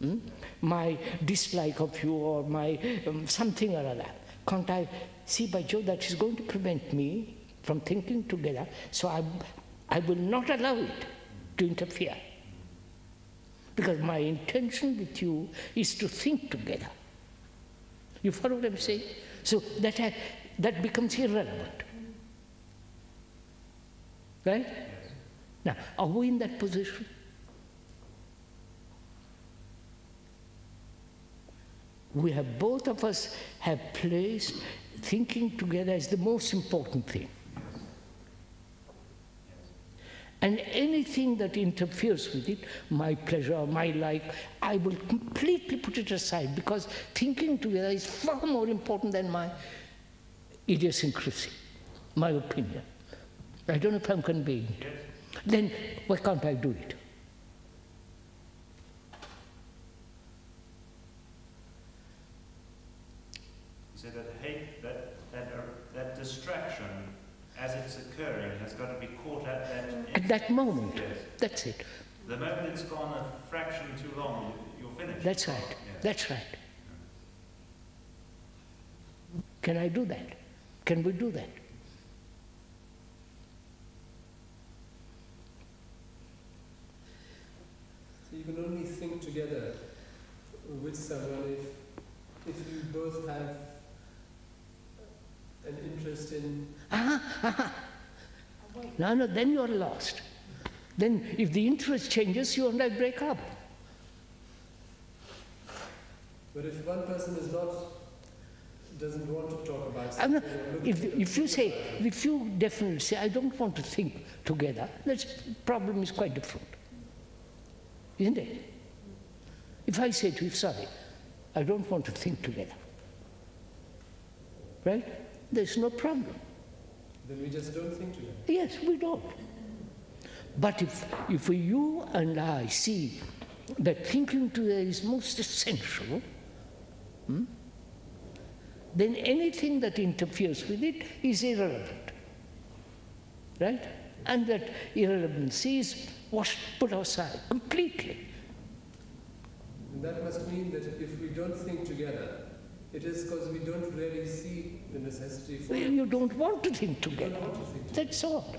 Hmm? My dislike of you or my um, something or other. Can't I see by Jove that is going to prevent me from thinking together, so I, I will not allow it to interfere. Because my intention with you is to think together. You follow what I'm saying? So that, I, that becomes irrelevant. Right? Now, are we in that position? We have, both of us have placed thinking together as the most important thing. And anything that interferes with it, my pleasure or my like, I will completely put it aside, because thinking together is far more important than my idiosyncrasy, my opinion. I don't know if I'm conveying it. Then why can't I do it? You say that hate, that, that, uh, that distraction, as it's occurring, has got to be caught at that... At that moment, yes. That's it. The moment it's gone a fraction too long, you're finished. That's right, yes. That's right. Yes. Can I do that? Can we do that? You can only think together with someone if, if you both have an interest in... Ah, ah, ah. No, no, then you're lost. Then if the interest changes, you and I break up. But if one person is not, doesn't want to talk about something... Not, if, if you say, if you definitely say, I don't want to think together, that problem is quite different. Isn't it? If I say to you, sorry, I don't want to think together, right? There's no problem. Then we just don't think together. Yes, we don't. But if, if you and I see that thinking together is most essential, hmm, then anything that interferes with it is irrelevant, right? And that irrelevancy is washed, put aside completely. And that must mean that if we don't think together, it is because we don't really see the necessity for... Well, you don't want to think together. To think together. That's all.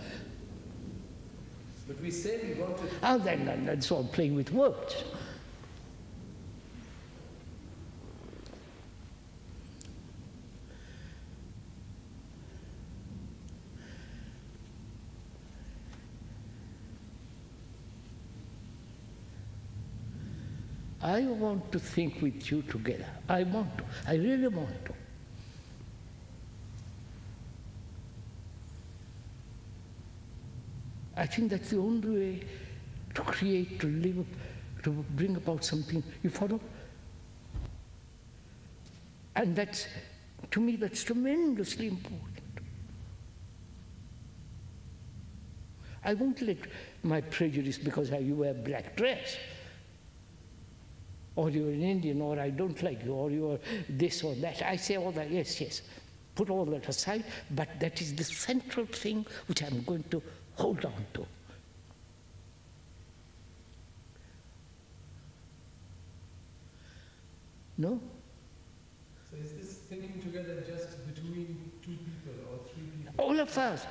But we say we want to... Oh, then, then that's all playing with words. I want to think with you together. I want to. I really want to. I think that's the only way to create, to live, to bring about something. You follow? And that's, to me, that's tremendously important. I won't let my prejudice, because I, you wear a black dress, or you're an Indian, or I don't like you, or you're this or that. I say all that, yes, yes. put all that aside, but that is the central thing which I'm going to hold on to. No? So is this thinking together just between two people or three people? All of us.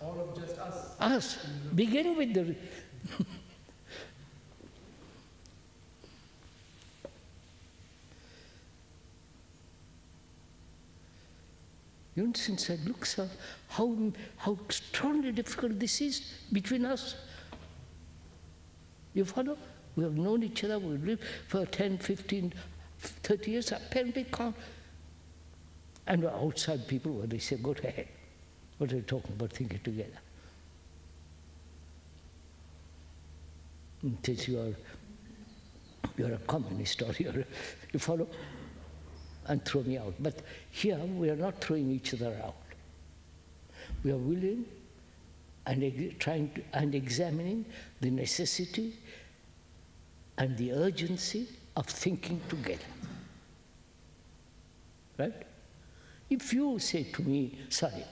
All of just us? Us. Begin with the... You since I look, sir, how, how extremely difficult this is between us. You follow? We have known each other, we lived for ten, fifteen, thirty years, apparently can't. And we're outside people where they say, go to hell. What are you talking about thinking together? Since you are, you're a communist or you're, you follow? And throw me out. But here we are not throwing each other out. We are willing and trying to, and examining the necessity and the urgency of thinking together. Right? If you say to me, sorry,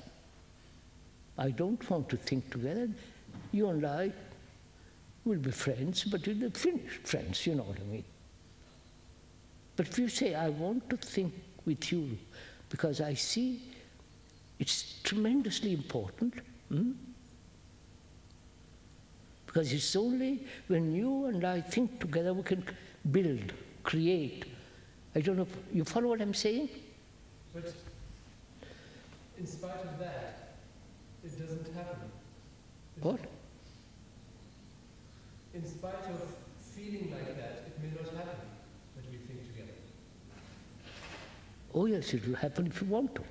I don't want to think together, you and I will be friends, but we'll be finished friends, you know what I mean. But if you say, I want to think with you because I see it's tremendously important, hmm? Because it's only when you and I think together we can build, create. I don't know, if you follow what I'm saying? But in spite of that, it doesn't happen. It what? In spite of feeling like that, it may not happen. Oh yes, it will happen if you want to.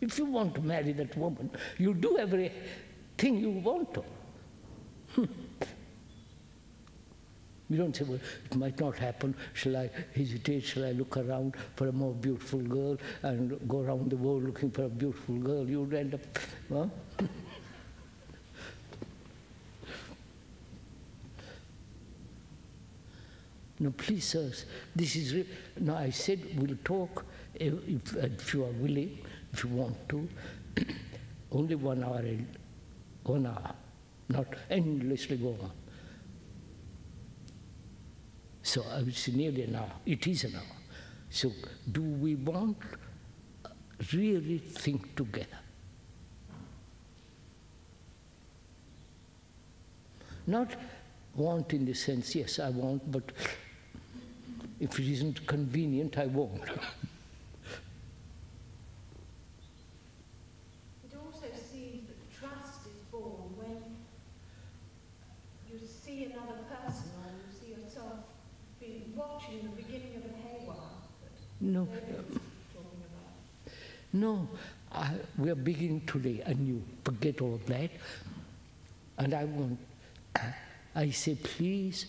If you want to marry that woman, you do everything you want to. You don't say, well, it might not happen, shall I hesitate, shall I look around for a more beautiful girl and go around the world looking for a beautiful girl, you'd end up, huh? No, please, sirs, this is real. No, I said we'll talk if, if, if you are willing, if you want to. Only one hour, one hour, not endlessly go on. So I would say nearly an hour. It is an hour. So do we want really think together? Not want in the sense, yes, I want, but if it isn't convenient, I won't. It also seems that trust is born when you see another person or you see yourself being watching the beginning of a haywire. No, no, I, we are beginning today, and you forget all that, and I won't. I say, please,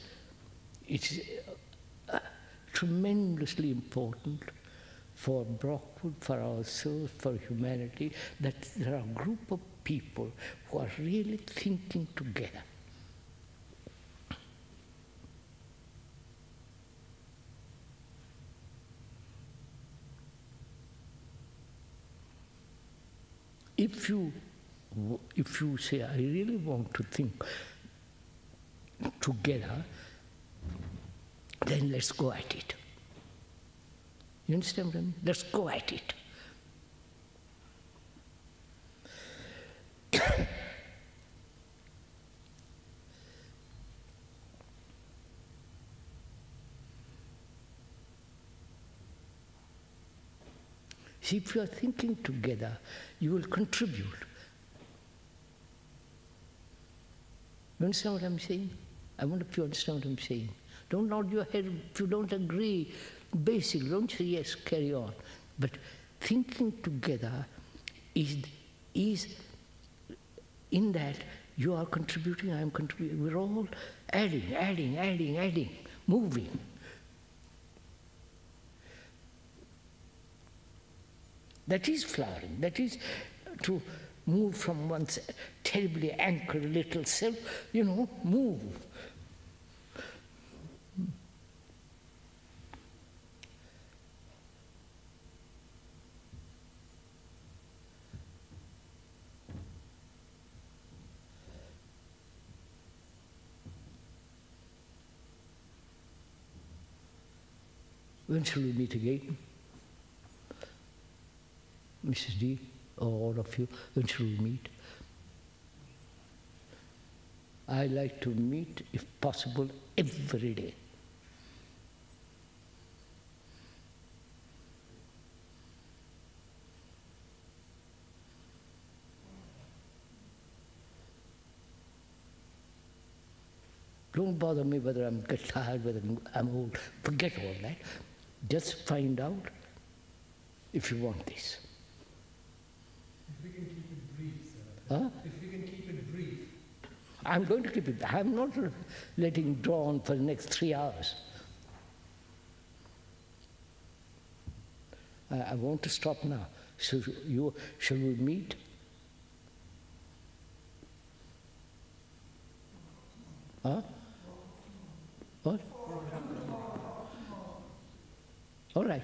it's uh, tremendously important for Brockwood, for ourselves, for humanity, that there are a group of people who are really thinking together. If you, if you say, I really want to think together, then let's go at it. You understand what I mean? Let's go at it. See, if you are thinking together, you will contribute. You understand what I'm saying? I wonder if you understand what I'm saying. Don't nod your head if you don't agree. Basic, don't say yes, carry on. But thinking together is, is in that you are contributing, I am contributing, we're all adding, adding, adding, adding, moving. That is flowering, that is to move from one's terribly anchored little self, you know, move. When shall we meet again? Missus D, or all of you, when shall we meet? I like to meet, if possible, every day. Don't bother me whether I'm get tired, whether I'm old. Forget all that. Just find out if you want this. If we can keep it brief, sir. Huh? If we can keep it brief. I'm going to keep it. I'm not letting draw on for the next three hours. I, I want to stop now. So you, shall we meet? Huh? What? All right.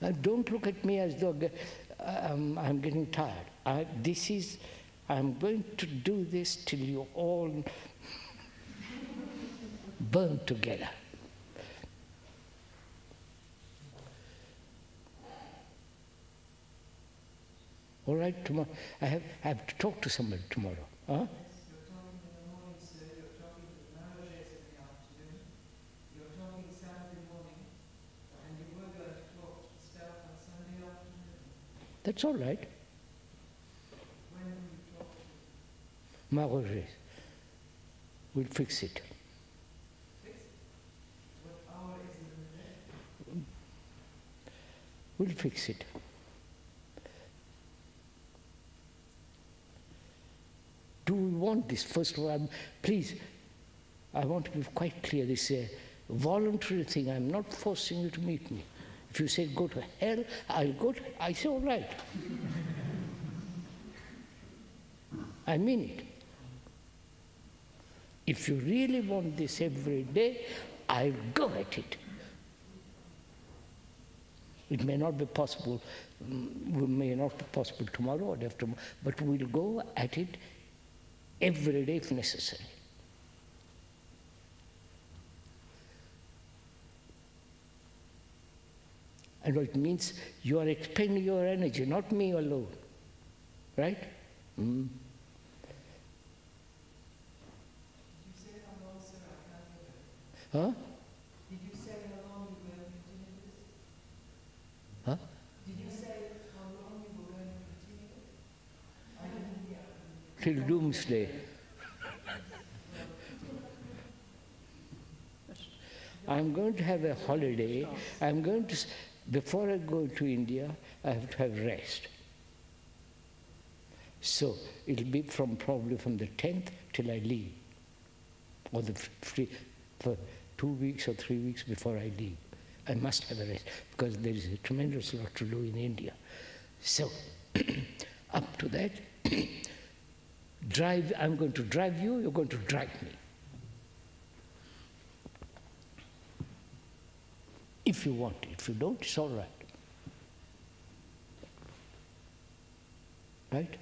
Now don't look at me as though um, I'm getting tired. I, this is, I'm going to do this till you all burn together. All right, tomorrow. I have, I have to talk to somebody tomorrow. Huh? That's all right. Maharaj, we'll fix it. Fix it? What hour is it in the day? We'll fix it. Do we want this? First of all, I'm, please, I want to be quite clear. This is a voluntary thing. I'm not forcing you to meet me. If you say, go to hell, I'll go to hell. I say, all right. I mean it. If you really want this every day, I'll go at it. It may not be possible, it may not be possible tomorrow or after tomorrow, but we'll go at it every day if necessary. And it means you are expending your energy, not me alone, right? Mm. Did you say how long, sir, I can't do it? Huh? Did you say how long you were continuing this? Huh? Did you say how long you were going to continue this? I didn't hear. Till doomsday. I'm going to have a holiday. I'm going to. Before I go to India, I have to have rest. So it'll be from probably from the tenth till I leave, or the free, for two weeks or three weeks before I leave. I must have a rest because there is a tremendous lot to do in India. So up to that, drive. I'm going to drive you. You're going to drive me. If you want it, if you don't, it's all right. Right?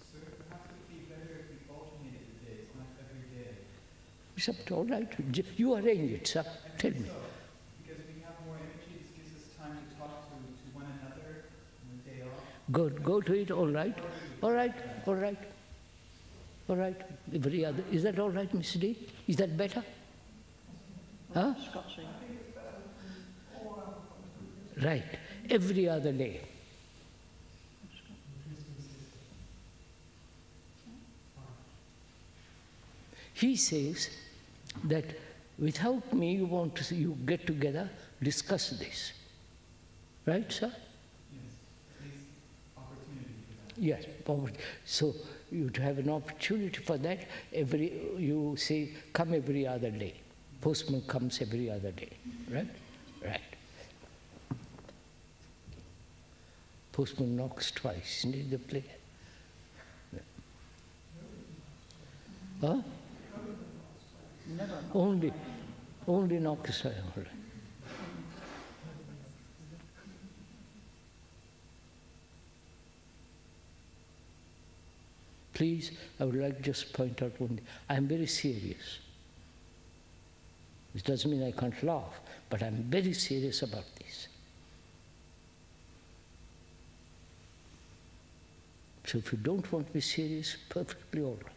So perhaps it would be better if we alternated the days, not every day. It's up to all right. You arrange it, sir. I Tell me. So, because if we have more energy, it gives us time to talk to, to one another on the day off. Good. Go to it, all right. All right, all right. All right. Every other. Is that all right, Miss D? Is that better? Huh? Right, every other day. He says that without me you want to see, you get together, discuss this. Right, sir? Yes, opportunity. Yes, so you have an opportunity for that. Every you say, come every other day. Postman comes every other day, right? Right. Postman knocks twice, isn't it, the play? Huh? Never only, only knocks twice, all right. Please, I would like to just point out one thing. I'm very serious. Which doesn't mean I can't laugh, but I'm very serious about this. So if you don't want to be serious, perfectly all right.